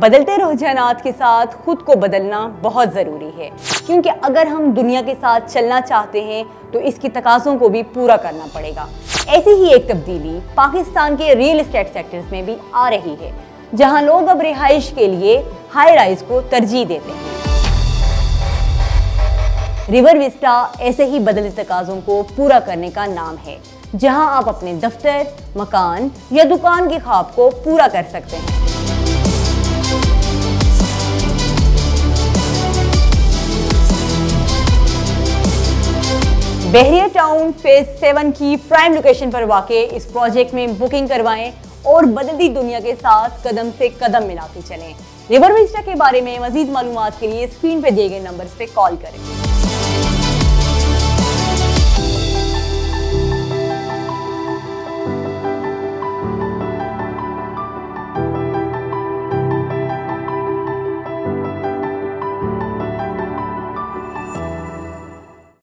बदलते रुझानात के साथ खुद को बदलना बहुत ज़रूरी है, क्योंकि अगर हम दुनिया के साथ चलना चाहते हैं तो इसकी तकाज़ों को भी पूरा करना पड़ेगा। ऐसी ही एक तब्दीली पाकिस्तान के रियल एस्टेट सेक्टर्स में भी आ रही है, जहां लोग अब रिहाइश के लिए हाई राइज को तरजीह देते हैं। रिवर विस्टा ऐसे ही बदलते तकाज़ों को पूरा करने का नाम है, जहां आप अपने दफ्तर, मकान या दुकान के ख्वाब को पूरा कर सकते हैं। बहरिया टाउन फेज 7 की प्राइम लोकेशन पर वाक़े इस प्रोजेक्ट में बुकिंग करवाएं और बदलती दुनिया के साथ कदम से कदम मिलाते चलें। रिवर विस्टा के बारे में मज़ीद मालूमात के लिए स्क्रीन पर दिए गए नंबर्स पे कॉल करें।